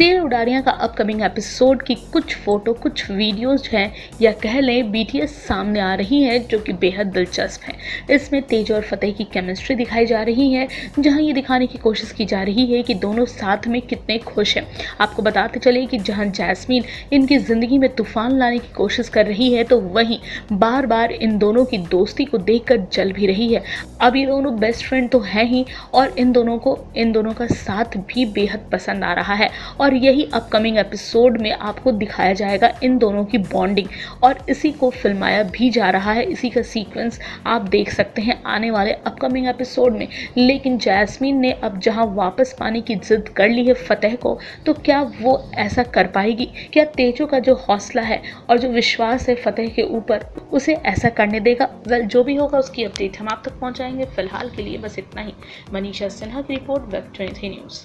सीर उड़ारियां का upcoming episode की कुछ फ़ोटो कुछ वीडियोज़ हैं या कह लें BTS सामने आ रही हैं जो कि बेहद दिलचस्प हैं। इसमें तेज और फतेह की केमिस्ट्री दिखाई जा रही है, जहां ये दिखाने की कोशिश की जा रही है कि दोनों साथ में कितने खुश हैं। आपको बताते चले कि जहां जैस्मीन इनकी ज़िंदगी में तूफान लाने की कोशिश कर रही है, तो वहीं बार बार इन दोनों की दोस्ती को देखकर जल भी रही है। अब ये दोनों बेस्ट फ्रेंड तो हैं ही, और इन दोनों का साथ भी बेहद पसंद आ रहा है, और यही अपकमिंग एपिसोड में आपको दिखाया जाएगा इन दोनों की बॉन्डिंग, और इसी को फिल्माया भी जा रहा है। इसी का सीक्वेंस आप देख सकते हैं आने वाले अपकमिंग एपिसोड में। लेकिन जैस्मीन ने अब जहां वापस पाने की जिद कर ली है फतेह को, तो क्या वो ऐसा कर पाएगी? क्या तेजो का जो हौसला है और जो विश्वास है फतेह के ऊपर, उसे ऐसा करने देगा? वेल, जो भी होगा उसकी अपडेट हम आप तक पहुँचाएंगे। फिलहाल के लिए बस इतना ही। मनीषा सिन्हा की रिपोर्ट, वेब 23 न्यूज़।